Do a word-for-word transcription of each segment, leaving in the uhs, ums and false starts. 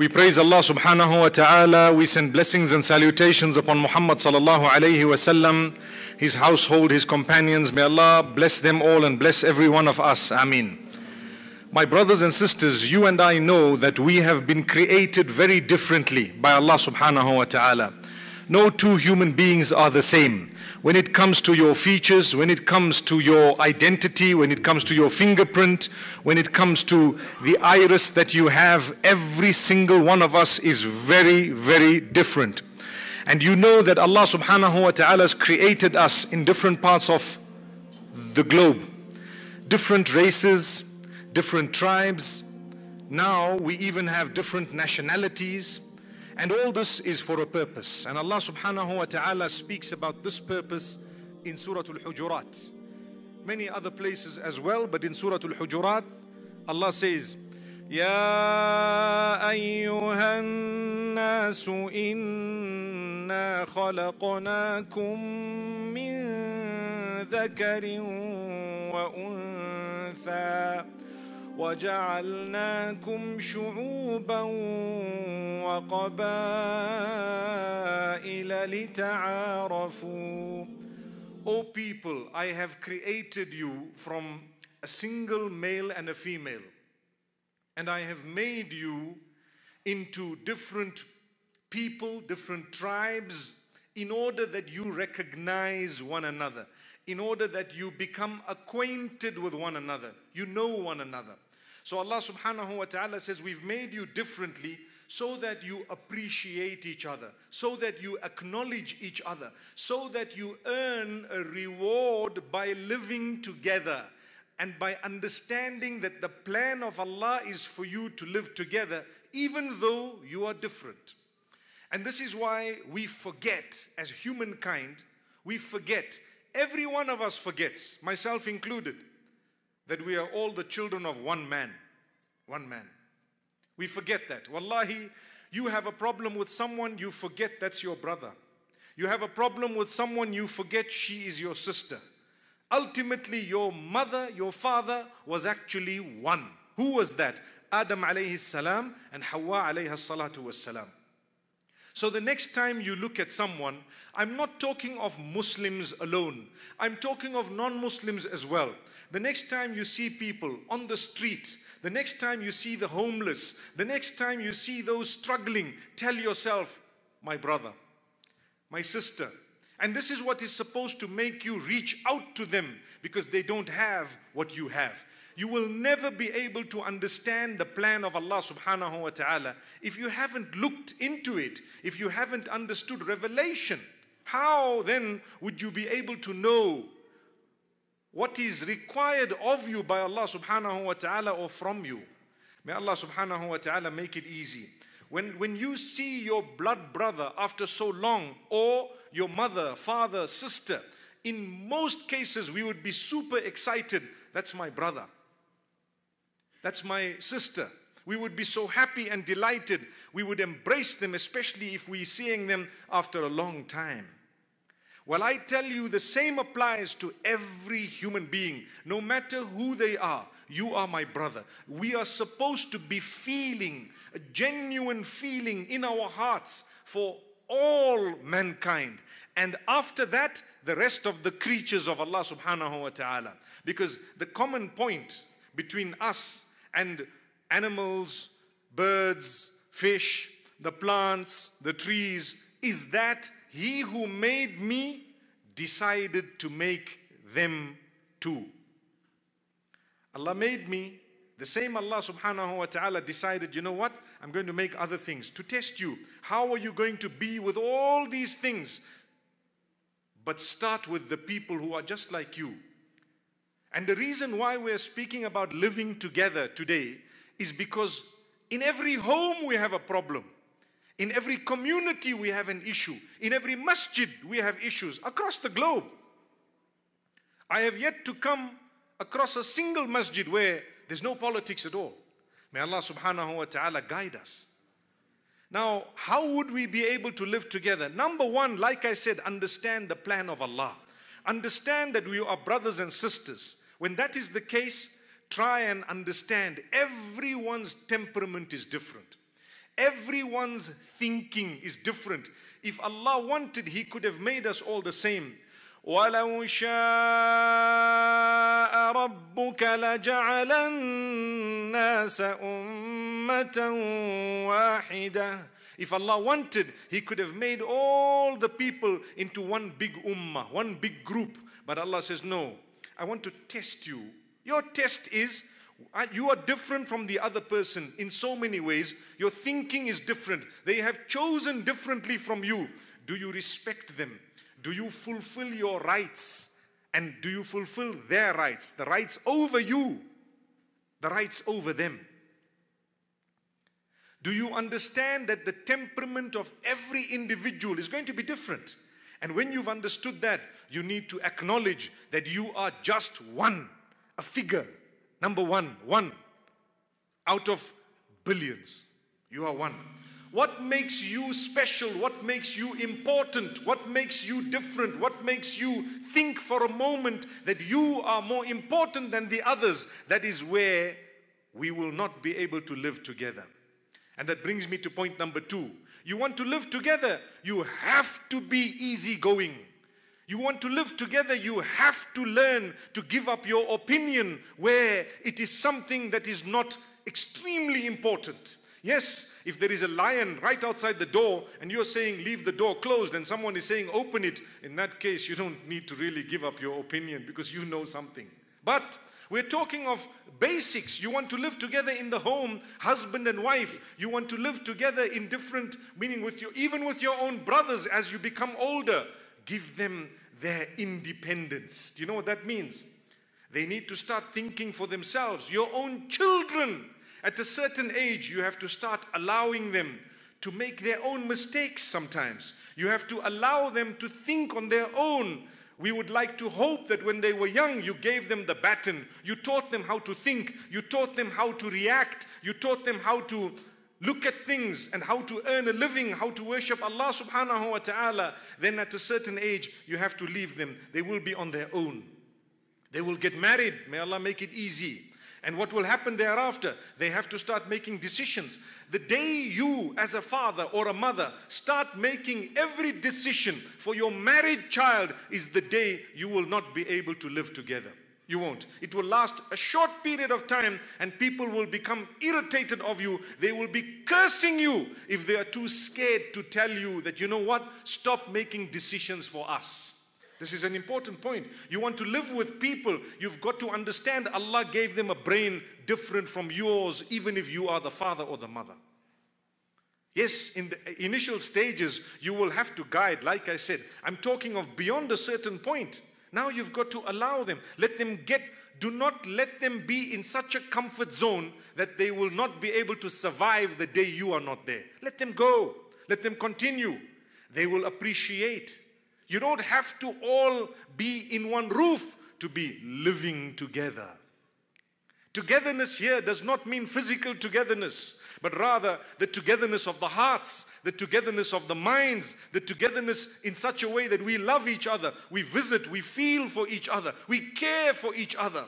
We praise Allah subhanahu wa ta'ala. We send blessings and salutations upon Muhammad sallallahu alayhi wa sallam, his household, his companions. May Allah bless them all and bless every one of us. Ameen. My brothers and sisters, you and I know that we have been created very differently by Allah subhanahu wa ta'ala. No two human beings are the same. When it comes to your features, when it comes to your identity, when it comes to your fingerprint, when it comes to the iris that you have, every single one of us is very, very different. And you know that Allah subhanahu wa ta'ala has created us in different parts of the globe. Different races, different tribes. Now we even have different nationalities. And all this is for a purpose. And Allah subhanahu wa ta'ala speaks about this purpose in Surah Al-Hujurat. Many other places as well, but in Surah Al-Hujurat, Allah says, Ya ayyuhan nasu inna khalaqnakum min dhakarin wa untha. وَجَعَلْنَاكُمْ شُعُوبًا وَقَبَائِلَ لِتَعَارَفُوا. O people, I have created you from a single male and a female, and I have made you into different people, different tribes, in order that you recognize one another, in order that you become acquainted with one another, you know one another. So Allah subhanahu wa ta'ala says, we've made you differently so that you appreciate each other, so that you acknowledge each other, so that you earn a reward by living together and by understanding that the plan of Allah is for you to live together even though you are different. And this is why we forget as humankind, we forget, every one of us forgets, myself included, that we are all the children of one man. One man. We forget that. Wallahi, you have a problem with someone, you forget that's your brother. You have a problem with someone, you forget she is your sister. Ultimately, your mother, your father was actually one. Who was that? Adam alayhi salam and Hawa alayhi salatu was salam. So the next time you look at someone, I'm not talking of Muslims alone. I'm talking of non-Muslims as well. The next time you see people on the street, the next time you see the homeless, the next time you see those struggling, tell yourself, my brother, my sister. And this is what is supposed to make you reach out to them because they don't have what you have. You will never be able to understand the plan of Allah subhanahu wa ta'ala if you haven't looked into it, if you haven't understood revelation. How then would you be able to know what is required of you by Allah subhanahu wa ta'ala or from you? May Allah subhanahu wa ta'ala make it easy. When, when you see your blood brother after so long, or your mother, father, sister, in most cases we would be super excited. That's my brother. That's my sister. We would be so happy and delighted. We would embrace them, especially if we're seeing them after a long time. Well, I tell you, the same applies to every human being, no matter who they are. You are my brother. We are supposed to be feeling a genuine feeling in our hearts for all mankind. And after that, the rest of the creatures of Allah subhanahu wa ta'ala. Because the common point between us and animals, birds, fish, the plants, the trees, is that He who made me decided to make them too. Allah made me. The same Allah subhanahu wa ta'ala decided, you know what? I'm going to make other things to test you. How are you going to be with all these things? But start with the people who are just like you. And the reason why we're speaking about living together today is because in every home we have a problem. In every community we have an issue. In every masjid we have issues across the globe. I have yet to come across a single masjid where there's no politics at all. May Allah subhanahu wa ta'ala guide us. Now, how would we be able to live together? Number one, like I said, understand the plan of Allah. Understand that we are brothers and sisters. When that is the case, try and understand everyone's temperament is different. Everyone's thinking is different. If Allah wanted, He could have made us all the same. وَلَوْ شَاءَ رَبُّكَ لَجَعَلَ النَّاسَ أُمَّةً وَاحِدَةً. If Allah wanted, He could have made all the people into one big ummah, one big group. But Allah says, no, I want to test you. Your test is, you are different from the other person in so many ways. Your thinking is different. They have chosen differently from you. Do you respect them? Do you fulfill your rights? And do you fulfill their rights? The rights over you, the rights over them. Do you understand that the temperament of every individual is going to be different? And when you've understood that, you need to acknowledge that you are just one, a figure. Number one, one out of billions. You are one. What makes you special? What makes you important? What makes you different? What makes you think for a moment that you are more important than the others? That is where we will not be able to live together. And that brings me to point number two. You want to live together, you have to be easygoing. You want to live together, you have to learn to give up your opinion where it is something that is not extremely important. Yes, if there is a lion right outside the door and you're saying leave the door closed and someone is saying open it, in that case you don't need to really give up your opinion because you know something. But we're talking of basics. You want to live together in the home, husband and wife. You want to live together in different, meaning with your, even with your own brothers as you become older. Give them their independence. Do you know what that means? They need to start thinking for themselves. Your own children, at a certain age, you have to start allowing them to make their own mistakes sometimes. You have to allow them to think on their own. We would like to hope that when they were young, you gave them the baton. You taught them how to think. You taught them how to react. You taught them how to look at things and how to earn a living, how to worship Allah subhanahu wa ta'ala. Then at a certain age, you have to leave them. They will be on their own. They will get married. May Allah make it easy. And what will happen thereafter? They have to start making decisions. The day you, as a father or a mother, start making every decision for your married child is the day you will not be able to live together. You won't. It will last a short period of time and people will become irritated of you. They will be cursing you if they are too scared to tell you that, you know what, stop making decisions for us. This is an important point. You want to live with people, you've got to understand Allah gave them a brain different from yours, even if you are the father or the mother. Yes, in the initial stages, you will have to guide, like I said. I'm talking of beyond a certain point. Now you've got to allow them. Let them get, do not let them be in such a comfort zone that they will not be able to survive the day you are not there. Let them go. Let them continue. They will appreciate. You don't have to all be in one roof to be living together. Togetherness here does not mean physical togetherness, but rather the togetherness of the hearts, the togetherness of the minds, the togetherness in such a way that we love each other, we visit, we feel for each other, we care for each other.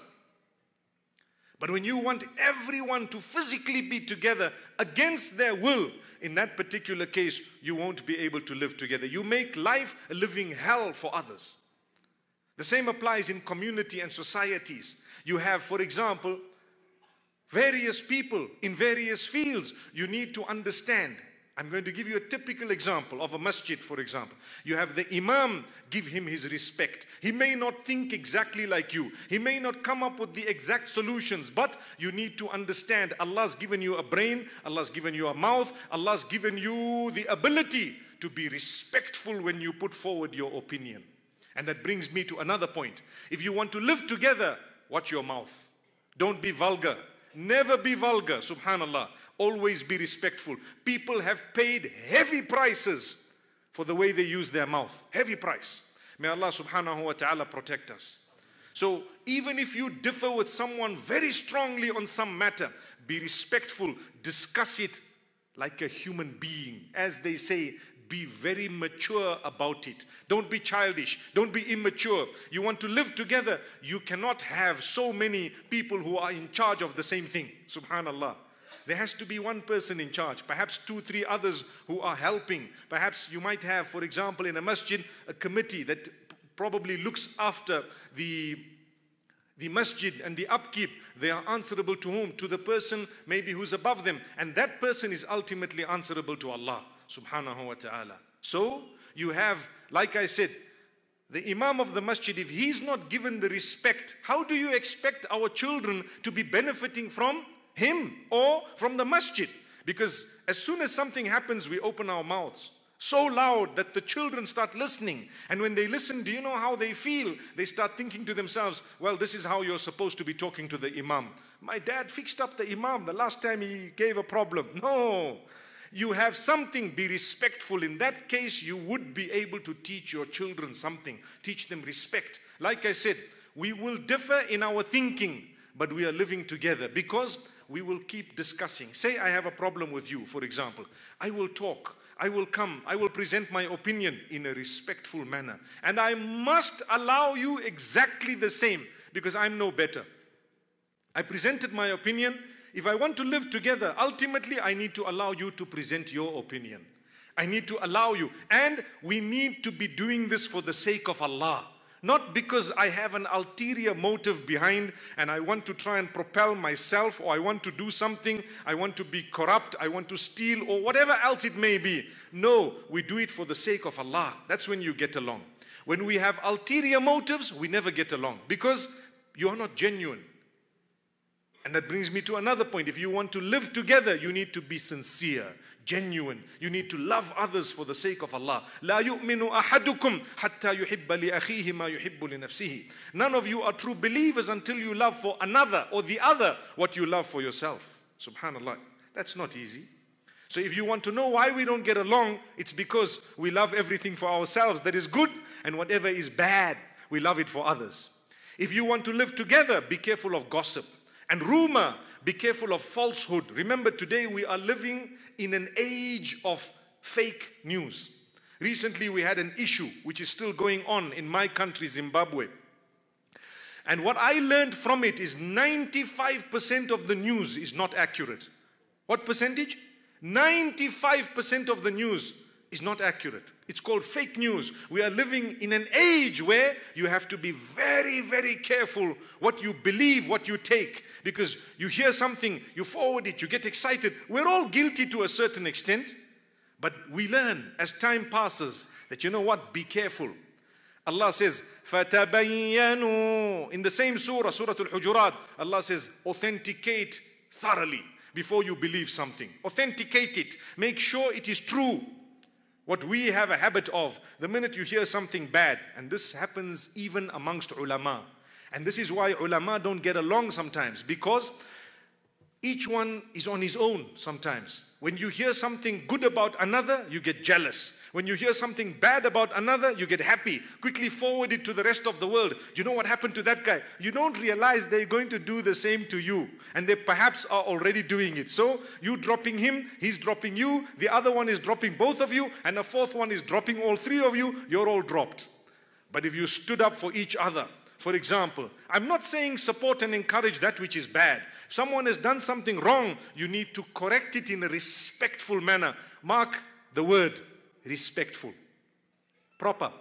But when you want everyone to physically be together against their will, in that particular case, you won't be able to live together. You make life a living hell for others. The same applies in community and societies. You have, for example, various people in various fields. You need to understand. I'm going to give you a typical example of a masjid, for example. You have the imam, give him his respect. He may not think exactly like you. He may not come up with the exact solutions, but you need to understand Allah's given you a brain, Allah's given you a mouth, Allah's given you the ability to be respectful when you put forward your opinion. And that brings me to another point. If you want to live together, watch your mouth. Don't be vulgar. Never be vulgar, subhanallah. Always be respectful. People have paid heavy prices for the way they use their mouth. Heavy price. May Allah subhanahu wa ta'ala protect us. So even if you differ with someone very strongly on some matter, be respectful. Discuss it like a human being. As they say, be very mature about it. Don't be childish. Don't be immature. You want to live together. You cannot have so many people who are in charge of the same thing. Subhanallah. there has to be one person in charge, perhaps two, three others who are helping. Perhaps you might have, for example, in a masjid, a committee that probably looks after the the masjid and the upkeep. They are answerable to whom? To the person maybe who's above them. And that person is ultimately answerable to Allah subhanahu wa ta'ala. So you have, like I said, the imam of the masjid. If he's not given the respect, how do you expect our children to be benefiting from him or from the masjid? Because as soon as something happens, we open our mouths so loud that the children start listening. And when they listen, do you know how they feel? They start thinking to themselves, well, this is how you're supposed to be talking to the imam. My dad fixed up the imam the last time he gave a problem. No, you have something, be respectful. In that case, you would be able to teach your children something, teach them respect. Like I said, we will differ in our thinking, but we are living together because we will keep discussing. Say I have a problem with you, for example. I will talk. I will come, I will present my opinion in a respectful manner. And I must allow you exactly the same because I'm no better. I presented my opinion. If I want to live together, ultimately I need to allow you to present your opinion. I need to allow you. And we need to be doing this for the sake of Allah. Not because I have an ulterior motive behind and I want to try and propel myself, or I want to do something, I want to be corrupt, I want to steal, or whatever else it may be. No, we do it for the sake of Allah. That's when you get along. When we have ulterior motives, we never get along because you are not genuine. And that brings me to another point. If you want to live together, you need to be sincere, genuine. You need to love others for the sake of Allah. La yu'minu ahadukum hatta yuhibba li akhihi ma yuhibbu li nafsihi. None of you are true believers until you love for another or the other what you love for yourself. Subhanallah. That's not easy. So if you want to know why we don't get along, it's because we love everything for ourselves that is good, and whatever is bad, we love it for others. If you want to live together, be careful of gossip and rumor. Be careful of falsehood. Remember, today we are living in an age of fake news. Recently we had an issue which is still going on in my country, Zimbabwe. And what I learned from it is ninety-five percent of the news is not accurate. What percentage? ninety-five percent of the news is not accurate. It's called fake news. We are living in an age where you have to be very, very careful what you believe, what you take. Because you hear something, you forward it, you get excited. We're all guilty to a certain extent. But we learn as time passes that, you know what, be careful. Allah says, فَتَبَيَّنُوا. In the same surah, Surah Al-Hujurat, Allah says, authenticate thoroughly before you believe something. Authenticate it. Make sure it is true. What we have a habit of, the minute you hear something bad, and this happens even amongst ulama. And this is why ulama don't get along sometimes, because each one is on his own sometimes. When you hear something good about another, you get jealous. When you hear something bad about another, you get happy. Quickly forward it to the rest of the world. You know what happened to that guy? You don't realize they're going to do the same to you. And they perhaps are already doing it. So you dropping him, he's dropping you. The other one is dropping both of you. And a fourth one is dropping all three of you. You're all dropped. But if you stood up for each other, for example, I'm not saying support and encourage that which is bad. If someone has done something wrong, you need to correct it in a respectful manner. Mark the word, respectful, proper.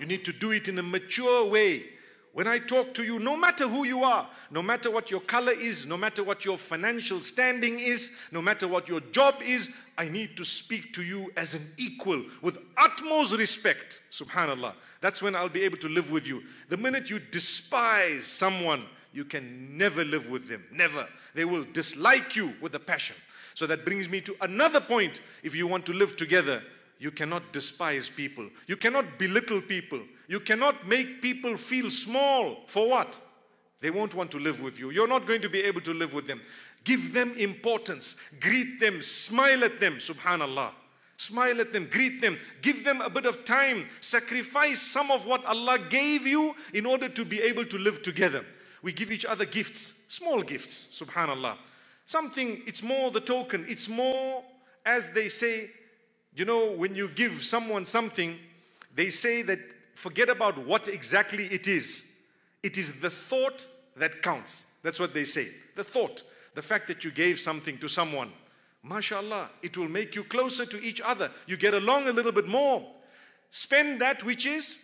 You need to do it in a mature way. When I talk to you, no matter who you are, no matter what your color is, no matter what your financial standing is, no matter what your job is, I need to speak to you as an equal with utmost respect. Subhanallah. That's when I'll be able to live with you. The minute you despise someone, you can never live with them. Never. They will dislike you with a passion. So that brings me to another point. If you want to live together, you cannot despise people. You cannot belittle people. You cannot make people feel small. For what? They won't want to live with you. You're not going to be able to live with them. Give them importance. Greet them. Smile at them. Subhanallah. Smile at them. Greet them. Give them a bit of time. Sacrifice some of what Allah gave you in order to be able to live together. We give each other gifts. Small gifts. Subhanallah. Something, it's more the token. It's more, as they say, you know, when you give someone something, they say that forget about what exactly it is. It is the thought that counts. That's what they say. The thought. the fact that you gave something to someone, mashallah, it will make you closer to each other. You get along a little bit more. Spend that which is,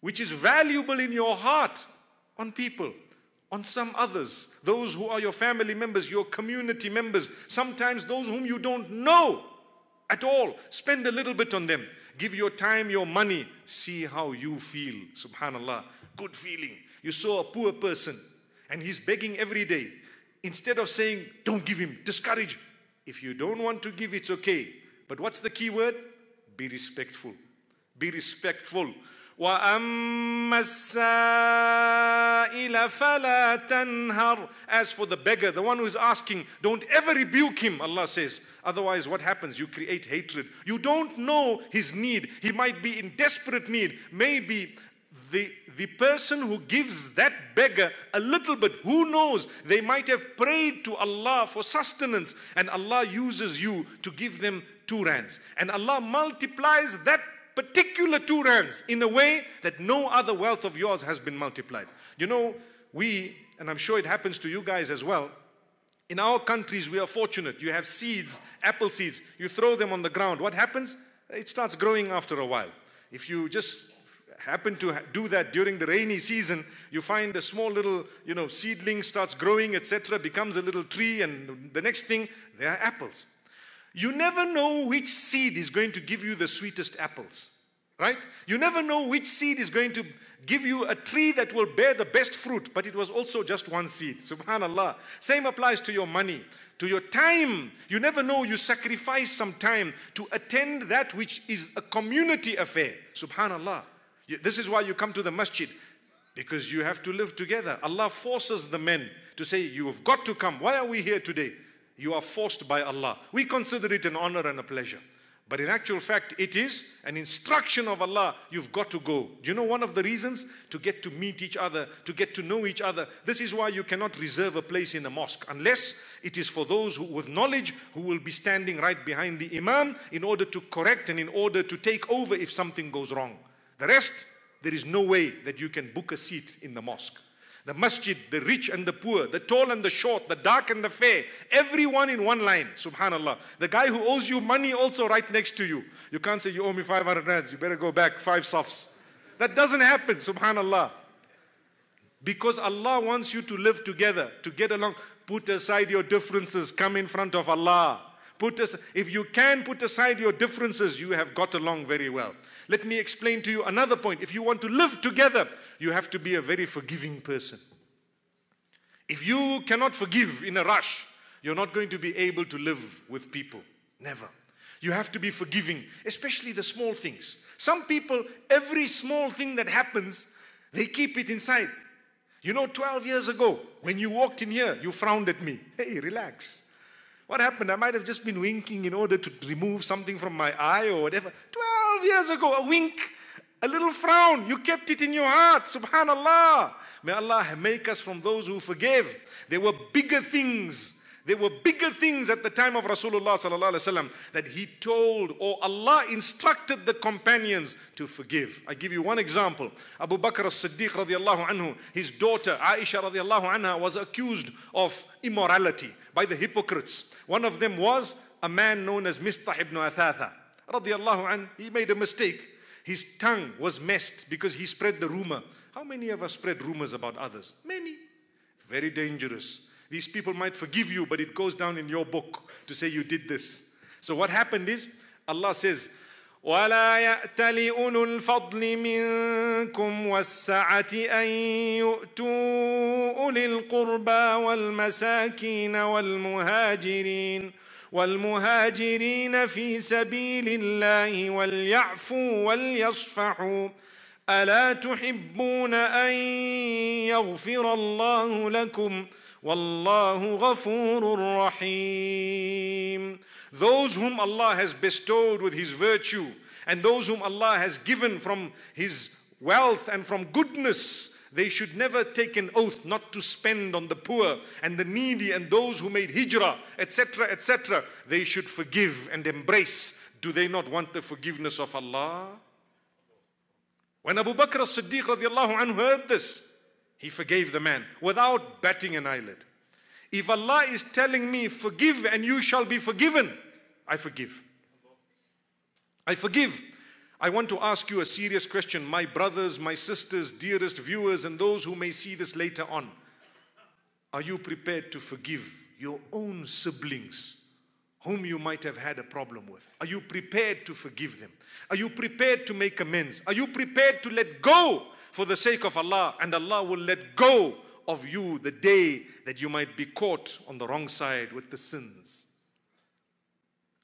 which is valuable in your heart on people, on some others, those who are your family members, your community members, sometimes those whom you don't know at all. Spend a little bit on them. Give your time, your money. See how you feel. Subhanallah. Good feeling. You saw a poor person and he's begging every day. Instead of saying, don't give him, discourage. If you don't want to give, it's okay. But what's the key word? Be respectful. Be respectful. As for the beggar, the one who is asking, don't ever rebuke him, Allah says. Otherwise, what happens? You create hatred. You don't know his need. He might be in desperate need. Maybe the, the person who gives that beggar a little bit, who knows? They might have prayed to Allah for sustenance, and Allah uses you to give them two rands. And Allah multiplies that particular two rands in a way that no other wealth of yours has been multiplied. You know, we, and I'm sure it happens to you guys as well, in our countries we are fortunate. You have seeds, apple seeds, you throw them on the ground. What happens? It starts growing after a while. If you just happen to do that during the rainy season, you find a small little, you know, seedling starts growing, et cetera, becomes a little tree, and the next thing, there are apples. You never know which seed is going to give you the sweetest apples, right? You never know which seed is going to give you a tree that will bear the best fruit, but it was also just one seed. Subhanallah. Same applies to your money, to your time. You never know, you sacrifice some time to attend that which is a community affair. Subhanallah. This is why you come to the masjid, because you have to live together. Allah forces the men to say, you have got to come. Why are we here today? You are forced by Allah. We consider it an honor and a pleasure. But in actual fact, it is an instruction of Allah. You've got to go. Do you know one of the reasons? To get to meet each other, to get to know each other. This is why you cannot reserve a place in a mosque unless it is for those who, with knowledge, who will be standing right behind the imam in order to correct and in order to take over if something goes wrong. The rest, there is no way that you can book a seat in the mosque. The masjid, the rich and the poor, the tall and the short, the dark and the fair, everyone in one line, subhanallah. The guy who owes you money also right next to you. You can't say, you owe me five hundred rands, you better go back, five safs. That doesn't happen, subhanallah. Because Allah wants you to live together, to get along. Put aside your differences, come in front of Allah. Put as, if you can put aside your differences, you have got along very well. Let me explain to you another point. If you want to live together, you have to be a very forgiving person. If you cannot forgive in a rush, you're not going to be able to live with people. Never. You have to be forgiving, especially the small things. Some people, every small thing that happens, they keep it inside. You know, twelve years ago, when you walked in here, you frowned at me. Hey, relax. What happened? I might have just been winking in order to remove something from my eye or whatever. twelve years ago, a wink, a little frown. You kept it in your heart. Subhanallah. May Allah make us from those who forgave. There were bigger things. There were bigger things at the time of Rasulullah sallallahu alaihi wasallam that he told, or Allah instructed the companions to forgive. I give you one example. Abu Bakr as Siddiq radiallahu anhu, his daughter Aisha radiallahu anha was accused of immorality by the hypocrites. One of them was a man known as Mistah ibn Athatha radiallahu anhu. He made a mistake. His tongue was messed because he spread the rumor. How many of us spread rumors about others? Many. Very dangerous. These people might forgive you, but it goes down in your book to say you did this. So what happened is, Allah says, وَلَا يَأْتَلِ أُولُو الْفَضْلِ مِنْكُمْ وَالسَّعَةِ أَنْ يُؤْتُوا أُولِي الْقُرْبَى وَالْمَسَاكِينَ وَالْمُهَاجِرِينَ وَالْمُهَاجِرِينَ فِي سَبِيلِ اللَّهِ وَلْيَعْفُوا وَلْيَصْفَحُوا أَلَا تُحِبُّونَ أَنْ يَغْفِرَ اللَّهُ لَكُمْ Wallahu Ghafurur Rahim. Those whom Allah has bestowed with His virtue and those whom Allah has given from His wealth and from goodness, they should never take an oath not to spend on the poor and the needy and those who made hijrah, et cetera, et cetera. They should forgive and embrace. Do they not want the forgiveness of Allah? When Abu Bakr as Siddiq radiallahu anhu heard this, he forgave the man without batting an eyelid. If Allah is telling me, forgive and you shall be forgiven, I forgive. I forgive. I want to ask you a serious question, my brothers, my sisters, dearest viewers, and those who may see this later on. Are you prepared to forgive your own siblings whom you might have had a problem with? Are you prepared to forgive them? Are you prepared to make amends? Are you prepared to let go for the sake of Allah? And Allah will let go of you the day that you might be caught on the wrong side with the sins.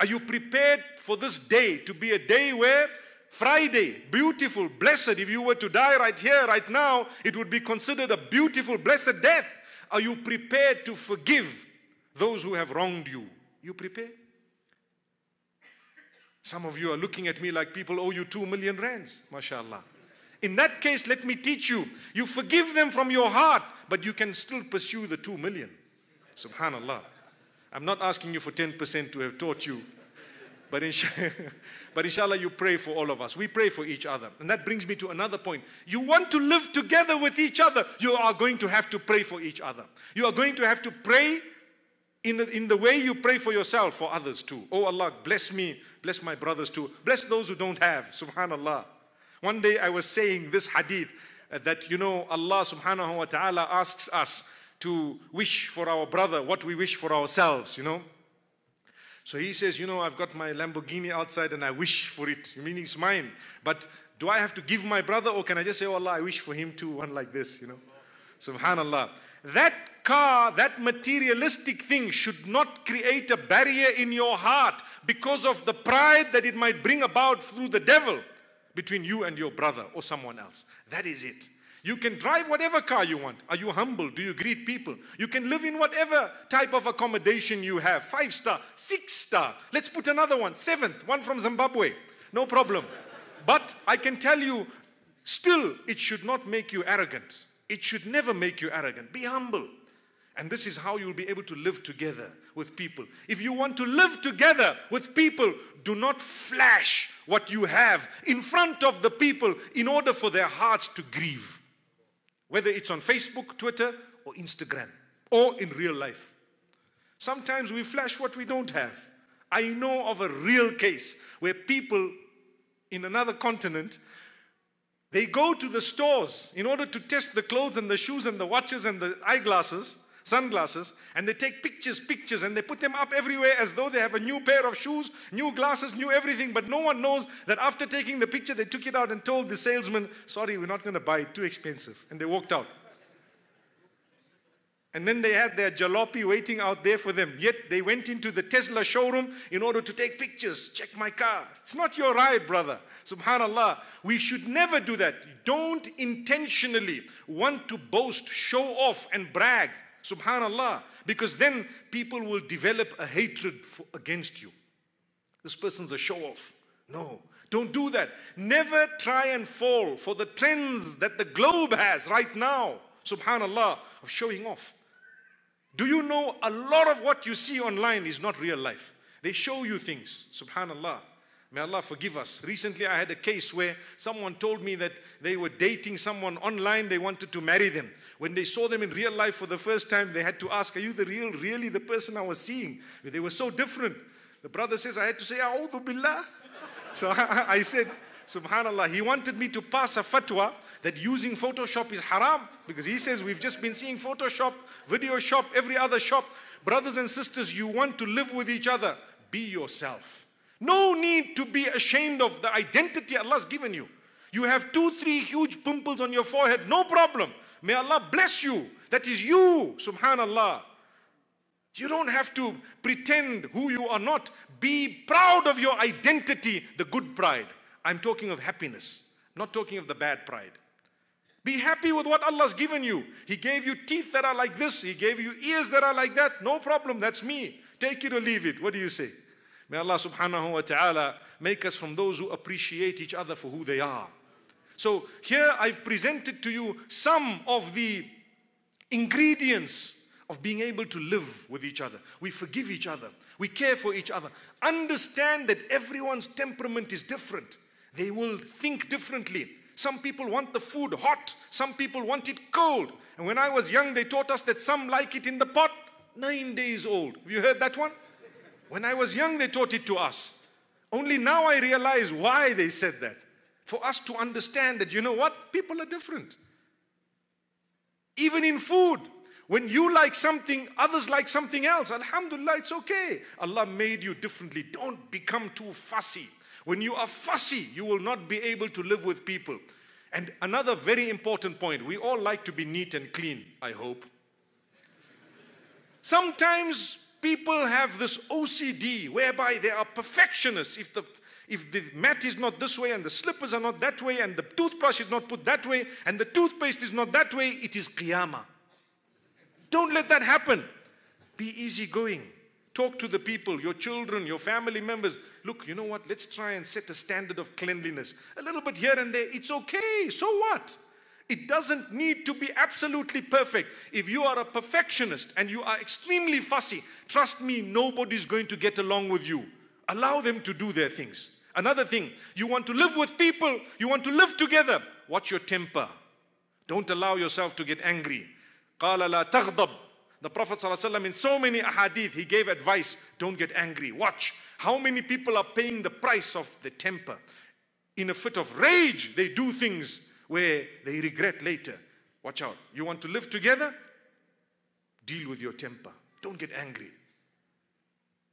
Are you prepared for this day to be a day where Friday, beautiful, blessed, if you were to die right here, right now, it would be considered a beautiful, blessed death? Are you prepared to forgive those who have wronged you? You prepared? Some of you are looking at me like people owe you two million rands, mashallah. In that case, let me teach you. You forgive them from your heart, but you can still pursue the two million. Subhanallah. I'm not asking you for ten percent to have taught you. But inshallah, but inshallah, you pray for all of us. We pray for each other. And that brings me to another point. You want to live together with each other. You are going to have to pray for each other. You are going to have to pray in the, in the way you pray for yourself, for others too. Oh Allah, bless me. Bless my brothers too. Bless those who don't have. Subhanallah. One day I was saying this hadith uh, that, you know, Allah subhanahu wa ta'ala asks us to wish for our brother what we wish for ourselves, you know. So he says, you know, I've got my Lamborghini outside and I wish for it, meaning it's mine. But do I have to give my brother, or can I just say, oh Allah, I wish for him too, one like this, you know. Subhanallah. That car, that materialistic thing should not create a barrier in your heart because of the pride that it might bring about through the devil, between you and your brother or someone else. That is it. You can drive whatever car you want. Are you humble? Do you greet people? You can live in whatever type of accommodation you have. Five star, six star. Let's put another one, seventh, one from Zimbabwe. No problem. But I can tell you, still, it should not make you arrogant. It should never make you arrogant. Be humble. And this is how you'll be able to live together with people. If you want to live together with people, do not flash what you have in front of the people in order for their hearts to grieve. Whether it's on Facebook, Twitter, or Instagram, or in real life. Sometimes we flash what we don't have. I know of a real case where people in another continent, they go to the stores in order to test the clothes and the shoes and the watches and the eyeglasses, sunglasses, and they take pictures, pictures, and they put them up everywhere as though they have a new pair of shoes, new glasses, new everything, but no one knows that after taking the picture, they took it out and told the salesman, sorry, we're not going to buy it, too expensive, and they walked out. And then they had their jalopy waiting out there for them, yet they went into the Tesla showroom in order to take pictures, check my car. It's not your ride, brother. Subhanallah. We should never do that. Don't intentionally want to boast, show off, and brag. Subhanallah, because then people will develop a hatred for, against you. This person's a show-off. No, don't do that. Never try and fall for the trends that the globe has right now, subhanallah, of showing off. Do you know a lot of what you see online is not real life? They show you things, subhanallah. May Allah forgive us. Recently I had a case where someone told me that they were dating someone online, they wanted to marry them. When they saw them in real life for the first time, they had to ask, are you the real, really the person I was seeing? They were so different. The brother says, I had to say, A'udhu Billah. So I said, subhanallah, he wanted me to pass a fatwa that using Photoshop is haram. Because he says, we've just been seeing Photoshop, video shop, every other shop. Brothers and sisters, you want to live with each other. Be yourself. No need to be ashamed of the identity Allah's given you. You have two, three huge pimples on your forehead, no problem. May Allah bless you. That is you, subhanallah. You don't have to pretend who you are not. Be proud of your identity, the good pride. I'm talking of happiness, not talking of the bad pride. Be happy with what Allah's given you. He gave you teeth that are like this. He gave you ears that are like that. No problem, that's me. Take it or leave it. What do you say? May Allah subhanahu wa ta'ala make us from those who appreciate each other for who they are. So here I've presented to you some of the ingredients of being able to live with each other. We forgive each other. We care for each other. Understand that everyone's temperament is different. They will think differently. Some people want the food hot. Some people want it cold. And when I was young, they taught us that some like it in the pot, nine days old. Have you heard that one? When I was young, they taught it to us. Only now I realize why they said that. For us to understand that, you know what? People are different. Even in food. When you like something, others like something else. Alhamdulillah, it's okay. Allah made you differently. Don't become too fussy. When you are fussy, you will not be able to live with people. And another very important point, we all like to be neat and clean, I hope. Sometimes people have this O C D whereby they are perfectionists. If the, if the mat is not this way and the slippers are not that way and the toothbrush is not put that way and the toothpaste is not that way, it is qiyamah. Don't let that happen. Be easygoing. Talk to the people, your children, your family members. Look, you know what? Let's try and set a standard of cleanliness. A little bit here and there. It's okay. So what? It doesn't need to be absolutely perfect. If you are a perfectionist and you are extremely fussy, trust me, nobody's going to get along with you. Allow them to do their things. Another thing, you want to live with people. You want to live together. Watch your temper. Don't allow yourself to get angry. قَالَ لَا تَغْضَبْ. The Prophet ﷺ, in so many ahadith, he gave advice, don't get angry. Watch how many people are paying the price of the temper. In a fit of rage, they do things where they regret later. Watch out. You want to live together? Deal with your temper. Don't get angry.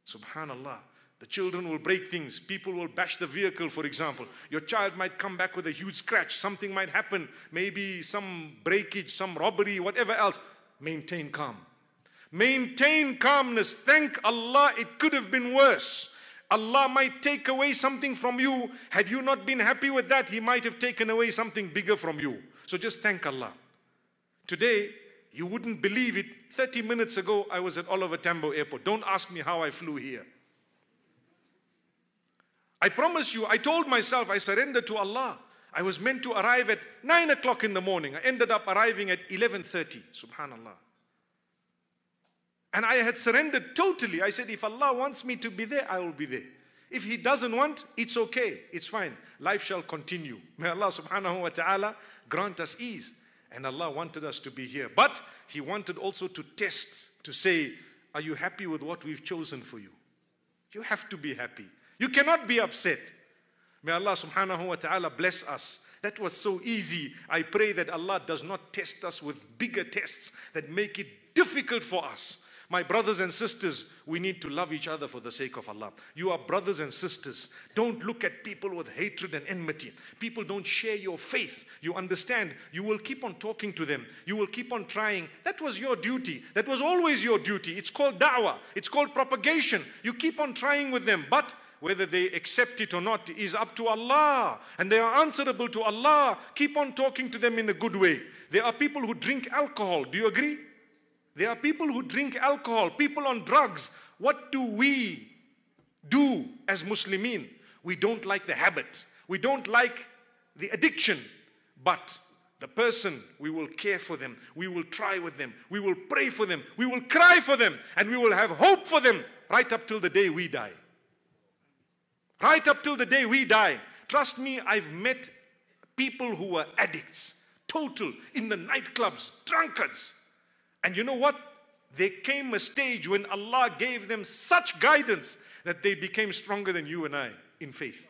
Subhanallah. The children will break things. People will bash the vehicle, for example. Your child might come back with a huge scratch. Something might happen. Maybe some breakage, some robbery, whatever else. Maintain calm. Maintain calmness. Thank Allah, it could have been worse. Allah might take away something from you. Had you not been happy with that, He might have taken away something bigger from you. So just thank Allah. Today, you wouldn't believe it. thirty minutes ago, I was at Oliver Tambo Airport. Don't ask me how I flew here. I promise you, I told myself I surrender to Allah. I was meant to arrive at nine o'clock in the morning. I ended up arriving at eleven thirty. Subhanallah. And I had surrendered totally. I said, if Allah wants me to be there, I will be there. If He doesn't want, it's okay. It's fine. Life shall continue. May Allah subhanahu wa ta'ala grant us ease. And Allah wanted us to be here. But He wanted also to test, to say, are you happy with what we've chosen for you? You have to be happy. You cannot be upset. May Allah subhanahu wa ta'ala bless us. That was so easy. I pray that Allah does not test us with bigger tests that make it difficult for us. My brothers and sisters, we need to love each other for the sake of Allah. You are brothers and sisters. Don't look at people with hatred and enmity. People don't share your faith. You understand? You will keep on talking to them. You will keep on trying. That was your duty. That was always your duty. It's called da'wah. It's called propagation. You keep on trying with them. But whether they accept it or not is up to Allah. And they are answerable to Allah. Keep on talking to them in a good way. There are people who drink alcohol. Do you agree? There are people who drink alcohol, people on drugs. What do we do as Muslimin? We don't like the habit. We don't like the addiction. But the person, we will care for them. We will try with them. We will pray for them. We will cry for them. And we will have hope for them right up till the day we die. Right up till the day we die. Trust me, I've met people who were addicts, total, in the nightclubs, drunkards. And you know what? There came a stage when Allah gave them such guidance that they became stronger than you and I in faith.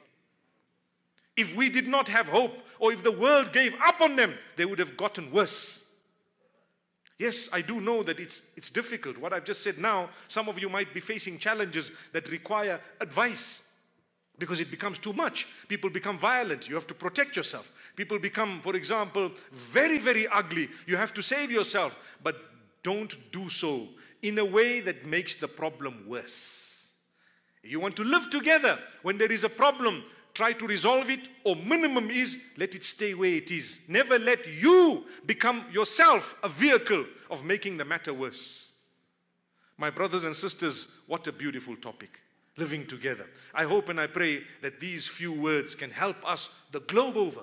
If we did not have hope, or if the world gave up on them, they would have gotten worse. Yes, I do know that it's, it's difficult. What I've just said now, some of you might be facing challenges that require advice because it becomes too much. People become violent. You have to protect yourself. People become, for example, very, very ugly. You have to save yourself. But don't do so in a way that makes the problem worse. You want to live together. When there is a problem, try to resolve it, or minimum is, let it stay where it is. Never let you become yourself a vehicle of making the matter worse. My brothers and sisters, what a beautiful topic. Living together. I hope and I pray that these few words can help us the globe over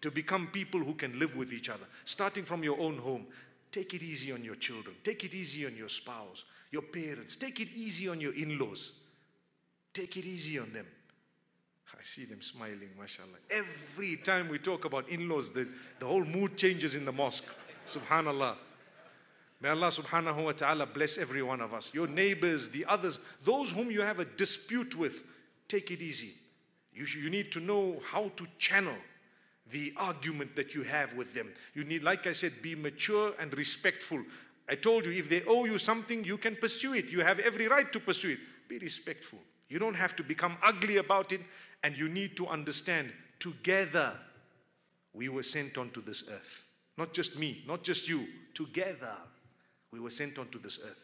to become people who can live with each other. Starting from your own home. Take it easy on your children. Take it easy on your spouse, your parents. Take it easy on your in-laws. Take it easy on them. I see them smiling, mashallah. Every time we talk about in-laws, the, the whole mood changes in the mosque. Subhanallah. May Allah subhanahu wa ta'ala bless every one of us. Your neighbors, the others, those whom you have a dispute with, take it easy. You, you need to know how to channel the argument that you have with them. You need, like I said, be mature and respectful. I told you, if they owe you something, you can pursue it. You have every right to pursue it. Be respectful. You don't have to become ugly about it. And you need to understand, together we were sent onto this earth. Not just me, not just you. Together we were sent onto this earth.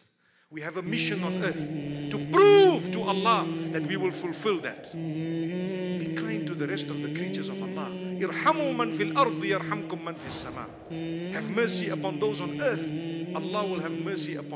We have a mission on earth to prove to Allah that we will fulfill that. Be kind to the rest of the creatures of Allah. Irhamu man fil ardi yarhamkum man fis sama. Have mercy upon those on earth. Allah will have mercy upon